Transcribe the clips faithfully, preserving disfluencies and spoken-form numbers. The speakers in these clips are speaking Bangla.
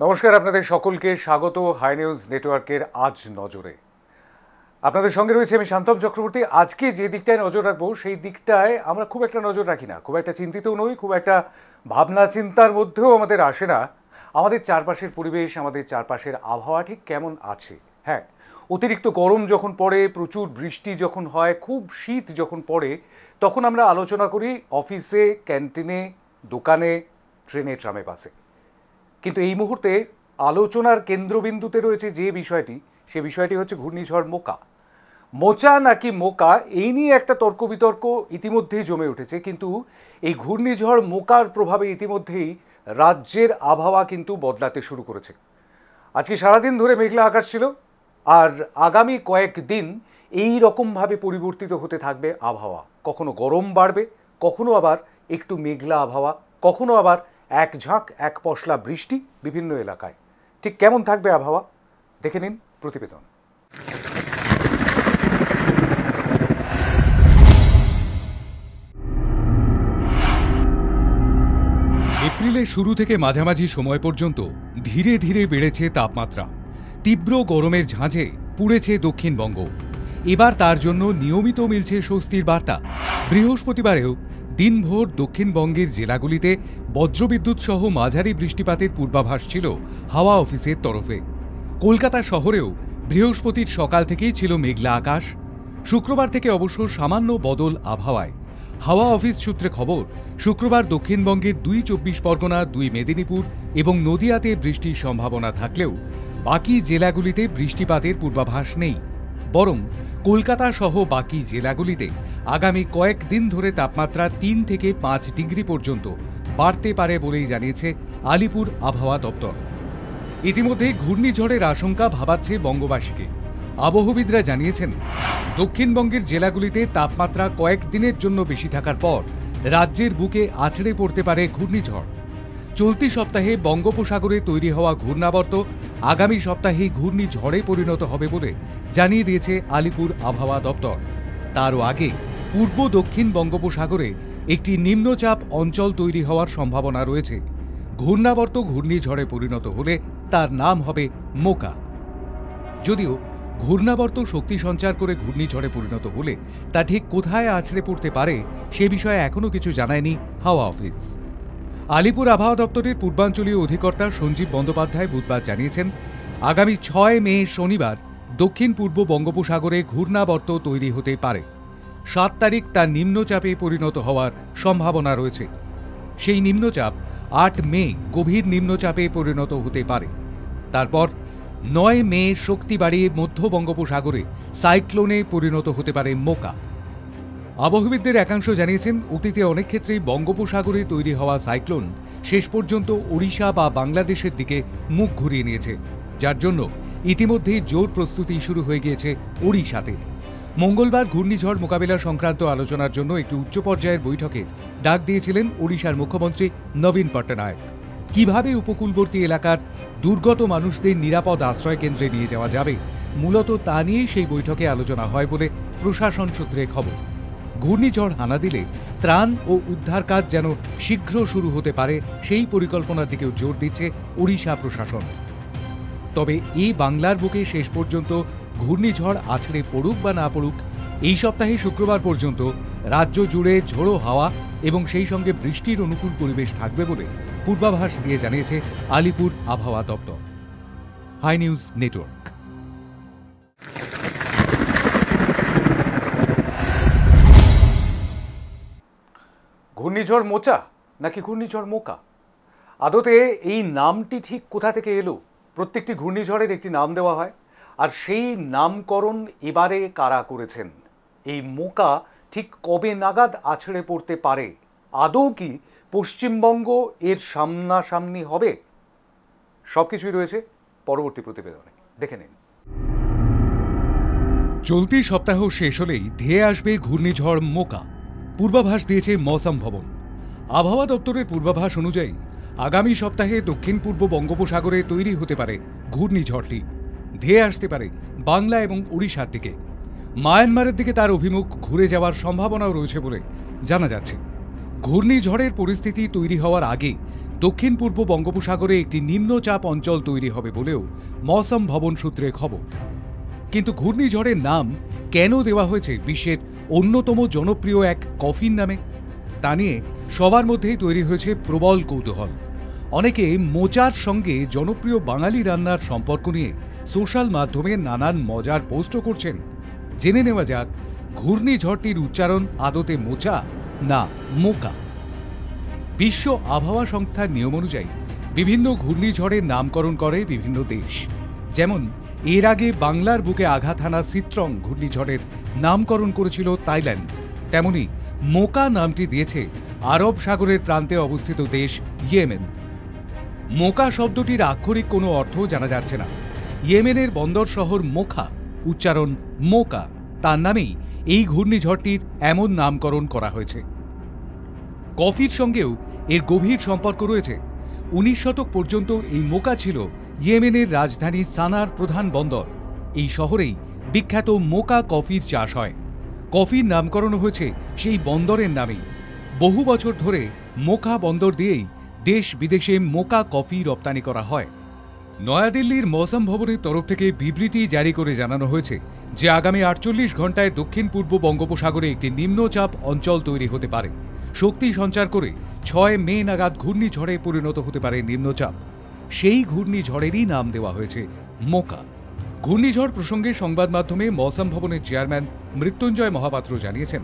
नमस्कार आपनादेर सकलके स्वागत हाई निউজ नेटवर्केर आज नजरे आपनादेर संगे रयेछि आमि शांतम चक्रवर्ती। आज के जे दिकटाय नजर राखबो सेई दिकटाय आमरा खूब एकटा नजर राखी ना, खूब एकटा चिंतितও নই, खूब एकटा भावना चिंतार मध्येও आमादेर आसे ना। आमादेर चारपाशेर परिवेश, आमादेर चारपाशेर आबहावा ठीक केमन आछे? हाँ, अतिरिक्त गरम जखन पड़े, प्रचुर बृष्टि जखन हय, खूब शीत जखन पड़े, तखन आमरा आलोचना करी अफिसे, कैंटिने, दोकाने, ट्रेने, ट्रामे, बासे। किन्तु एई मुहूर्ते आलोचनार केंद्रबिंदुते रयेछे जे विषयटी, से विषयटी हच्छे घूर्णिझड़ मोका। मोचा नाकि मोका एई निये एकटा तर्क वितर्क इतिमध्येई जमे उठेछे, किन्तु एई घूर्णिझड़ मोकार प्रभावे इतिमध्येई राज्येर आबहावा किन्तु बदलाते शुरू करेछे। आजके सारा दिन धरे मेघला आकाश छिलो और आगामी कयेक दिन एई रकम भावे परिवर्तित होते थाकबे आबहावा। कखनो गरम बाड़बे, कखनो आबार एकटु मेघला आबहावा, कखनो आबार एक झाँक एक पशला बृष्टि विभिन्न एलाकाय। ठीक केमन थाकबे आबहावा देखे निन प्रतिवेदन। एप्रिले शुरू थेके माझामाझी समय पर्यन्त धीरे धीरे बेड़ेछे तापमात्रा। तीव्र गरमेर झाँझे पुड़ेছে দক্ষিণবঙ্গ। এবার তার জন্য নিয়মিত মিলছে স্বস্তির বার্তা। বৃহস্পতিবারেও দিনভর দক্ষিণবঙ্গের জেলাগুলিতে বজ্রবিদ্যুৎ সহ মাঝারি বৃষ্টিপাতের পূর্বাভাস ছিল হাওয়া অফিসের তরফে। কলকাতা শহরেও বৃহস্পতির সকাল থেকেই ছিল মেঘলা আকাশ। শুক্রবার থেকে অবশ্য সামান্য বদল আবহাওয়ায়। হাওয়া অফিস সূত্রে খবর, শুক্রবার দক্ষিণবঙ্গের দুই চব্বিশ পরগনা, দুই মেদিনীপুর এবং নদিয়াতে বৃষ্টির সম্ভাবনা থাকলেও बाकी জেলাগুলিতে বৃষ্টিপাতের পূর্বাভাস নেই। বরং কলকাতা সহ বাকি জেলাগুলিতে আগামী কয়েকদিন ধরে তাপমাত্রা তিন থেকে পাঁচ ডিগ্রি পর্যন্ত বাড়তে পারে বলেই জানিয়েছে আলিপুর আবহাওয়া দপ্তর। ইতিমধ্যে ঘূর্ণিঝড়ের আশঙ্কা ভাবাচ্ছে বঙ্গবাসীকে। আবহবিদরা জানিয়েছেন দক্ষিণবঙ্গের জেলাগুলিতে তাপমাত্রা কয়েকদিনের জন্য বেশি থাকার পর রাজ্যের বুকে আছড়ে পড়তে পারে ঘূর্ণিঝড়। চলতি সপ্তাহে বঙ্গোপসাগরে তৈরি হওয়া ঘূর্ণাবর্ত আগামী সপ্তাহে ঘূর্ণিঝড়ে পরিণত হবে বলে জানিয়ে দিয়েছে আলিপুর আবহাওয়া দপ্তর। তারও আগে পূর্ব দক্ষিণ বঙ্গোপসাগরে একটি নিম্নচাপ অঞ্চল তৈরি হওয়ার সম্ভাবনা রয়েছে। ঘূর্ণাবর্ত ঘূর্ণিঝড়ে পরিণত হলে তার নাম হবে মোকা। যদিও ঘূর্ণাবর্ত শক্তি সঞ্চার করে ঘূর্ণিঝড়ে পরিণত হলে তা ঠিক কোথায় আছড়ে পড়তে পারে সে বিষয়ে এখনও কিছু জানায়নি হাওয়া অফিস। আলিপুর আবহাওয়া দপ্তরের পূর্বাঞ্চলীয় অধিকর্তা সঞ্জীব বন্দ্যোপাধ্যায় বুধবার জানিয়েছেন আগামী ছয় মে শনিবার দক্ষিণ পূর্ব বঙ্গোপসাগরে ঘূর্ণাবর্ত তৈরি হতে পারে। সাত তারিখ তা নিম্নচাপে পরিণত হওয়ার সম্ভাবনা রয়েছে। সেই নিম্নচাপ আট মে গভীর নিম্নচাপে পরিণত হতে পারে। তারপর নয় মে শক্তি বাড়িয়ে মধ্য বঙ্গোপসাগরে সাইক্লোনে পরিণত হতে পারে মোকা। আবহবিদদের একাংশ জানিয়েছেন অতীতে অনেক ক্ষেত্রেই বঙ্গোপসাগরে তৈরি হওয়া সাইক্লোন শেষ পর্যন্ত ওড়িশা বা বাংলাদেশের দিকে মুখ ঘুরিয়ে নিয়েছে, যার জন্য ইতিমধ্যেই জোর প্রস্তুতি শুরু হয়ে গিয়েছে ওড়িশাতে। মঙ্গলবার ঘূর্ণিঝড় মোকাবিলা সংক্রান্ত আলোচনার জন্য একটি উচ্চ পর্যায়ের বৈঠকে ডাক দিয়েছিলেন ওড়িশার মুখ্যমন্ত্রী নবীন পট্টনায়ক। কিভাবে উপকূলবর্তী এলাকার দুর্গত মানুষদের নিরাপদ আশ্রয় কেন্দ্রে নিয়ে যাওয়া যাবে মূলত তা নিয়েই সেই বৈঠকে আলোচনা হয় বলে প্রশাসন সূত্রে খবর। ঘূর্ণিঝড় হানা দিলে ত্রাণ ও উদ্ধার কাজ যেন শীঘ্র শুরু হতে পারে সেই পরিকল্পনার দিকেও জোর দিচ্ছে ওড়িশা প্রশাসন। তবে এই বাংলার বুকে শেষ পর্যন্ত ঘূর্ণিঝড় আছড়ে পড়ুক বা না পড়ুক, এই সপ্তাহে শুক্রবার পর্যন্ত রাজ্য জুড়ে ঝোড়ো হাওয়া এবং সেই সঙ্গে বৃষ্টির অনুকূল পরিবেশ থাকবে বলে পূর্বাভাস দিয়ে জানিয়েছে আলিপুর আবহাওয়া দপ্তর। High news network. ঘূর্ণিঝড় মোচা নাকি ঘূর্ণিঝড় মোকা, আদতে এই নামটি ঠিক কোথা থেকে এলো? প্রত্যেকটি ঘূর্ণিঝড়ের একটি নাম দেওয়া হয়, আর সেই নামকরণ এবারে কারা করেছেন? এই মোকা ঠিক কবে নাগাদ আছড়ে পড়তে পারে? আদৌ কি পশ্চিমবঙ্গ এর সামনাসামনি হবে? সব কিছুই রয়েছে পরবর্তী প্রতিবেদনে, দেখে নিন। চলতি সপ্তাহ শেষ হলেই ধেয়ে আসবে ঘূর্ণিঝড় মোকা, পূর্বাভাস দিয়েছে মৌসম ভবন। আবহাওয়া দপ্তরের পূর্বাভাস অনুযায়ী আগামী সপ্তাহে দক্ষিণ পূর্ব বঙ্গোপসাগরে তৈরি হতে পারে ঘূর্ণিঝড়টি। ধেয়ে আসতে পারে বাংলা এবং উড়িষ্যার দিকে। মায়ানমারের দিকে তার অভিমুখ ঘুরে যাওয়ার সম্ভাবনাও রয়েছে বলে জানা যাচ্ছে। ঘূর্ণিঝড়ের পরিস্থিতি তৈরি হওয়ার আগে দক্ষিণ পূর্ব বঙ্গোপসাগরে একটি নিম্নচাপ অঞ্চল তৈরি হবে বলেও মৌসম ভবন সূত্রে খবর। কিন্তু ঘূর্ণিঝড়ের নাম কেন দেওয়া হয়েছে বিশ্বের অন্যতম জনপ্রিয় এক কফিন নামে, তা নিয়ে সবার মধ্যেই তৈরি হয়েছে প্রবল কৌতূহল। অনেকে মোচার সঙ্গে জনপ্রিয় বাঙালি রান্নার সম্পর্ক নিয়ে সোশ্যাল মাধ্যমে নানান মজার পোস্টও করছেন। জেনে নেওয়া যাক ঘূর্ণিঝড়টির উচ্চারণ আদতে মোচা না মোকা। বিশ্ব আবহাওয়া সংস্থার নিয়ম অনুযায়ী বিভিন্ন ঘূর্ণিঝড়ের নামকরণ করে বিভিন্ন দেশ। যেমন এর আগে বাংলার বুকে আঘাত হানা সিত্রং ঘূর্ণিঝড়ের নামকরণ করেছিল তাইল্যান্ড, তেমনি মোকা নামটি দিয়েছে আরব সাগরের প্রান্তে অবস্থিত দেশ ইয়েমেন। মোকা শব্দটির আক্ষরিক কোনো অর্থ জানা যাচ্ছে না। ইয়েমেনের বন্দর শহর মোখা, উচ্চারণ মোকা, তার নামেই এই ঘূর্ণিঝড়টির এমন নামকরণ করা হয়েছে। কফির সঙ্গেও এর গভীর সম্পর্ক রয়েছে। উনিশ শতক পর্যন্ত এই মোকা ছিল ইয়েমেনের রাজধানী সানার প্রধান বন্দর। এই শহরেই বিখ্যাত মোকা কফির চাষ হয়। কফির নামকরণ হয়েছে সেই বন্দরের নামেই। বহু বছর ধরে মোকা বন্দর দিয়েই দেশ বিদেশে মোকা কফি রপ্তানি করা হয়। নয়াদিল্লির মৌসম ভবনের তরফ থেকে বিবৃতি জারি করে জানানো হয়েছে যে আগামী আটচল্লিশ ঘন্টায় দক্ষিণ পূর্ব বঙ্গোপসাগরে একটি নিম্নচাপ অঞ্চল তৈরি হতে পারে। শক্তি সঞ্চার করে ছয় মে নাগাদ ঘূর্ণিঝড়ে পরিণত হতে পারে নিম্নচাপ। সেই ঘূর্ণিঝড়েরই নাম দেওয়া হয়েছে মোকা। ঘূর্ণিঝড় প্রসঙ্গে সংবাদ মাধ্যমে মৌসম ভবনের চেয়ারম্যান মৃত্যুঞ্জয় মহাপাত্র জানিয়েছেন,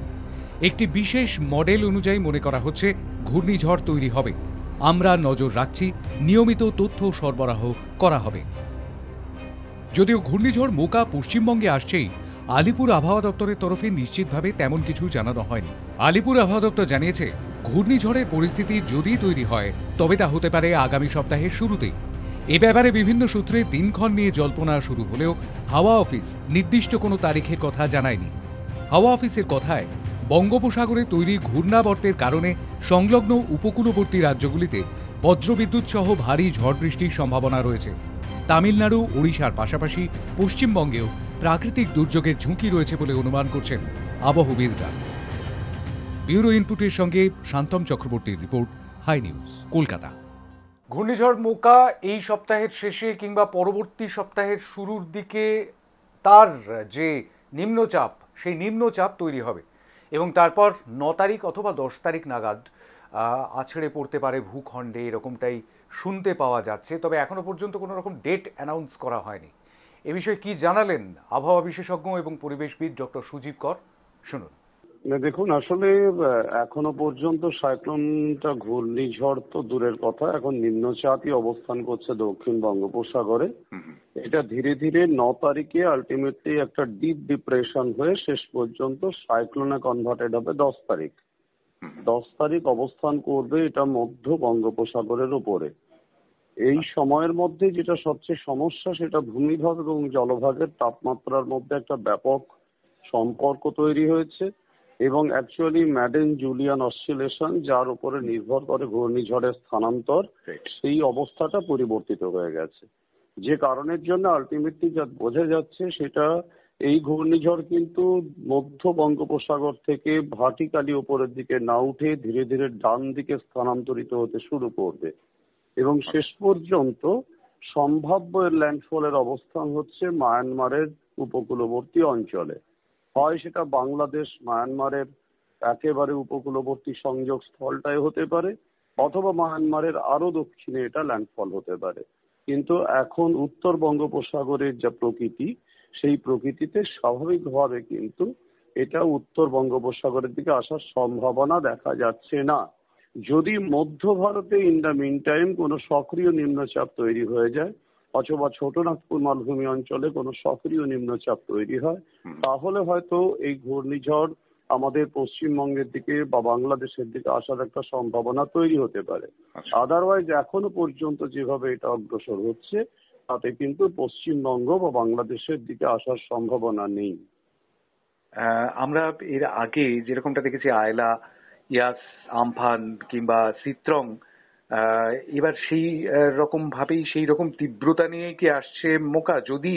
একটি বিশেষ মডেল অনুযায়ী মনে করা হচ্ছে ঘূর্ণিঝড় তৈরি হবে। আমরা নজর রাখছি, নিয়মিত তথ্য সরবরাহ করা হবে। যদিও ঘূর্ণিঝড় মোকা পশ্চিমবঙ্গে আসছেই, আলিপুর আবহাওয়া দপ্তরের তরফে নিশ্চিতভাবে তেমন কিছু জানানো হয়নি। আলিপুর আবহাওয়া দপ্তর জানিয়েছে, ঘূর্ণিঝড়ের পরিস্থিতি যদি তৈরি হয় তবে তা হতে পারে আগামী সপ্তাহের শুরুতেই। এ ব্যাপারে বিভিন্ন সূত্রে দিনক্ষণ নিয়ে জল্পনা শুরু হলেও হাওয়া অফিস নির্দিষ্ট কোনো তারিখের কথা জানায়নি। হাওয়া অফিসের কথায়, বঙ্গোপসাগরে তৈরি ঘূর্ণাবর্তের কারণে সংলগ্ন উপকূলবর্তী রাজ্যগুলিতে বজ্রবিদ্যুৎ সহ ভারী ঝড় বৃষ্টির সম্ভাবনা রয়েছে। তামিলনাড়ু, ওড়িশার পাশাপাশি পশ্চিমবঙ্গেও প্রাকৃতিক দুর্যোগের ঝুঁকি রয়েছে বলে অনুমান করছেন আবহবিদরা। ব্যুরো ইনপুটের সঙ্গে শান্তম চক্রবর্তীর রিপোর্ট, হাই নিউজ, কলকাতা। ঘূর্ণিঝড় মোকা এই সপ্তাহের শেষে কিংবা পরবর্তী সপ্তাহের শুরুর দিকে তার যে নিম্নচাপ, সেই নিম্নচাপ তৈরি হবে এবং তারপর ন তারিখ অথবা দশ তারিখ নাগাদ আছড়ে পড়তে পারে ভূখণ্ডে, এরকমটাই শুনতে পাওয়া যাচ্ছে। তবে এখনও পর্যন্ত কোনো রকম ডেট অ্যানাউন্স করা হয়নি। এ বিষয়ে কি জানালেন আবহাওয়া বিশেষজ্ঞ এবং পরিবেশবিদ ডক্টর সুজীব কর, শুনুন। দেখুন, আসলে এখনো পর্যন্ত সাইক্লোনটা ঘূর্ণিঝড় তো দূরের কথা, এখন নিম্নচাপই অবস্থান করছে দক্ষিণ বঙ্গোপসাগরে। এটা ধীরে ধীরে ন তারিখে আলটিমেটলি একটা ডিপ ডিপ্রেশন হয়ে শেষ পর্যন্ত সাইক্লোনে কনভার্টেড হবে দশ তারিখ। দশ তারিখ অবস্থান করবে এটা মধ্য বঙ্গোপসাগরের উপরে। এই সময়ের মধ্যে যেটা সবচেয়ে সমস্যা, সেটা ভূমিভাগ এবং জলভাগের তাপমাত্রার মধ্যে একটা ব্যাপক সম্পর্ক তৈরি হয়েছে এবং অ্যাকচুয়ালি ম্যাডেন জুলিয়ান অসিলেশন, যার উপরে নির্ভর করে ঘূর্ণিঝড়ের স্থানান্তর, সেই অবস্থাটা পরিবর্তিত হয়ে গেছে। যে কারণের জন্য আলটিমেটলি যা বোঝা যাচ্ছে, সেটা এই ঘূর্ণিঝড় কিন্তু মধ্য বঙ্গোপসাগর থেকে ভার্টিক্যালি উপরের দিকে না উঠে ধীরে ধীরে ডান দিকে স্থানান্তরিত হতে শুরু করবে এবং শেষ পর্যন্ত সম্ভাব্য ল্যান্ডফলের অবস্থান হচ্ছে মায়ানমারের উপকূলবর্তী অঞ্চলে। হয় সেটা বাংলাদেশ মায়ানমারের একেবারে উপকূলবর্তী সংযোগ স্থলটাই হতে পারে, অথবা মায়ানমারের আরো দক্ষিণে এটা ল্যান্ডফল হতে পারে। কিন্তু এখন উত্তর বঙ্গোপসাগরের যা প্রকৃতি, সেই প্রকৃতিতে স্বাভাবিকভাবে কিন্তু এটা উত্তর বঙ্গোপসাগরের দিকে আসার সম্ভাবনা দেখা যাচ্ছে না। যদি মধ্য ভারতে ইন দ্য মিন টাইম কোনো সক্রিয় নিম্নচাপ তৈরি হয়ে যায়, অথবা ছোটনাগপুর মালভূমি অঞ্চলে কোনো সক্রিয় নিম্নচাপ তৈরি হয়, তাহলে হয়তো এই ঘূর্ণিঝড় আমাদের পশ্চিমবঙ্গের দিকে বা বাংলাদেশের দিকে আসার একটা সম্ভাবনা তৈরি হতে পারে। আদারওয়াইজ এখনো পর্যন্ত যেভাবে এটা অগ্রসর হচ্ছে, তাতে কিন্তু পশ্চিমবঙ্গ বা বাংলাদেশের দিকে আসার সম্ভাবনা নেই। আমরা এর আগে যেরকমটা দেখেছি আয়লা, ইয়াস, আমফান কিংবা সিত্রং, এবার সেই রকম ভাবেই সেই রকম তীব্রতা নিয়ে কি আসছে মোকা? যদি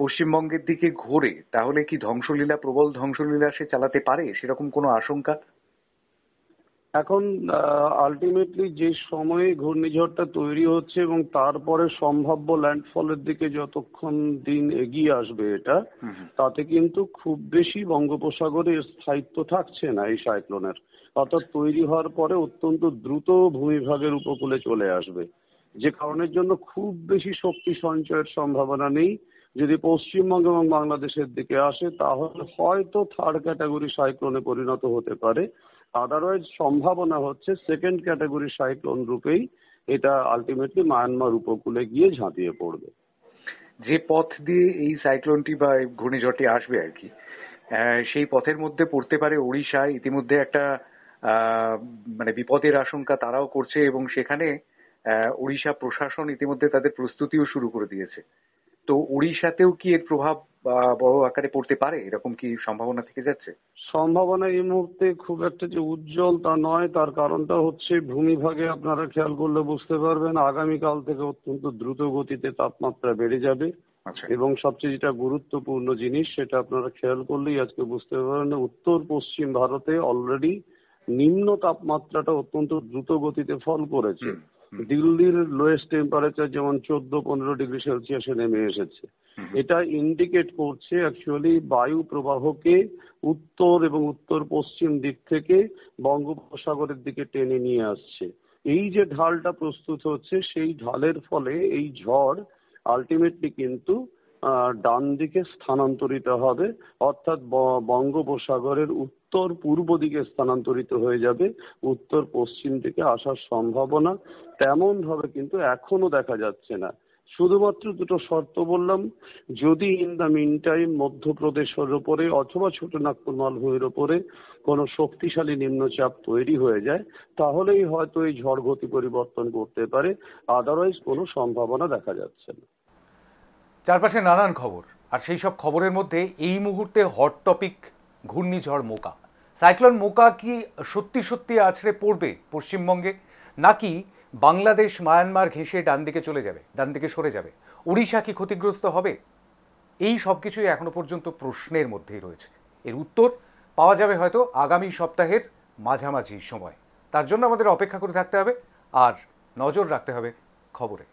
পশ্চিমবঙ্গের দিকে ঘোরে, তাহলে কি ধ্বংসলীলা, প্রবল ধ্বংসলীলা সে চালাতে পারে, সেরকম কোনো আশঙ্কা? এখন আলটিমেটলি যে সময়ে ঘূর্ণিঝড়টা তৈরি হচ্ছে এবং তারপরে সম্ভাব্য ল্যান্ডফলের দিকে যতক্ষণ দিন এগিয়ে আসবে এটা, তাতে কিন্তু খুব বেশি বঙ্গোপসাগরে স্থায়িত্ব থাকছে না এই সাইক্লোনের। অর্থাৎ তৈরি হওয়ার পরে অত্যন্ত দ্রুত ভূমিভাগের উপকূলে চলে আসবে, যে কারণের জন্য খুব বেশি শক্তি সঞ্চয়ের সম্ভাবনা নেই। যদি পশ্চিমবঙ্গ এবং বাংলাদেশের দিকে আসে তাহলে হয়তো থার্ড ক্যাটাগরি সাইক্লোনে পরিণত হতে পারে, আদারওয়াইজ সম্ভাবনা হচ্ছে সেকেন্ড ক্যাটাগরি সাইক্লোন রূপেই এটা আলটিমেটলি মায়ানমার উপকূলে গিয়ে ঝাঁপিয়ে পড়বে। যে পথ দিয়ে এই সাইক্লোনটি বা ঘূর্ণিঝড়টি আসবে আর কি, সেই পথের মধ্যে পড়তে পারে ওড়িশা। ইতিমধ্যে একটা মানে বিপদের আশঙ্কা তারাও করছে এবং সেখানে ওড়িশা প্রশাসন ইতিমধ্যে তাদের প্রস্তুতিও শুরু করে দিয়েছে। তো ওড়িশাতেও কি এর প্রভাব বড় আকারে পড়তে পারে, এরকম কি সম্ভাবনা থেকে যাচ্ছে? সম্ভাবনা এই মুহূর্তে খুব একটা যে উজ্জ্বল তা নয়, তার কারণটা হচ্ছে ভূমিভাগে আপনারা খেয়াল করলে বুঝতে পারবেন আগামীকাল থেকে অত্যন্ত দ্রুত গতিতে তাপমাত্রা বেড়ে যাবে এবং সবচেয়ে যেটা গুরুত্বপূর্ণ জিনিস সেটা আপনারা খেয়াল করলেই আজকে বুঝতে পারবেন উত্তর পশ্চিম ভারতে অলরেডি নিম্ন তাপমাত্রাটা অত্যন্ত দ্রুত গতিতে ফল করেছে। দিল্লির লোয়েস্ট টেম্পারেচার যেমন চোদ্দ পনেরো ডিগ্রি সেলসিয়াসে নেমে এসেছে, এটা ইন্ডিকেট করছে অ্যাকচুয়ালি বায়ু প্রবাহকে উত্তর এবং উত্তর পশ্চিম দিক থেকে বঙ্গোপসাগরের দিকে টেনে নিয়ে আসছে। এই যে ঢালটা প্রস্তুত হচ্ছে সেই ঢালের ফলে এই ঝড় আলটিমেটলি কিন্তু ডান দিকে স্থানান্তরিত হবে, অর্থাৎ বঙ্গোপসাগরের উত্তর পূর্ব দিকে স্থানান্তরিত হয়ে যাবে, উত্তর পশ্চিম দিকে আসার সম্ভাবনা তেমন ভাবে কিন্তু এখনো দেখা যাচ্ছে না। শুধুমাত্র দুটো শর্ত বললাম, যদি ইন দ্য মিন টাইম মধ্যপ্রদেশের ওপরে অথবা ছোটনাগপুর মালভূমির ওপরে কোনো শক্তিশালী নিম্নচাপ তৈরি হয়ে যায় তাহলেই হয়তো এই ঝড় গতি পরিবর্তন করতে পারে, আদারওয়াইজ কোনো সম্ভাবনা দেখা যাচ্ছে না। চারপাশে নানান খবর, আর সেই সব খবরের মধ্যে এই মুহূর্তে হট টপিক ঘূর্ণিঝড় মোকা। সাইক্লোন মোকা কি সত্যি সত্যি আছড়ে পড়বে পশ্চিমবঙ্গে, নাকি বাংলাদেশ মায়ানমার ঘেঁষে ডান দিকে চলে যাবে, ডান দিকে সরে যাবে? ওড়িশা কি ক্ষতিগ্রস্ত হবে? এই সব কিছুই এখনো পর্যন্ত প্রশ্নের মধ্যেই রয়েছে। এর উত্তর পাওয়া যাবে হয়তো আগামী সপ্তাহের মাঝামাঝি সময়। তার জন্য আমাদের অপেক্ষা করে থাকতে হবে আর নজর রাখতে হবে খবরে।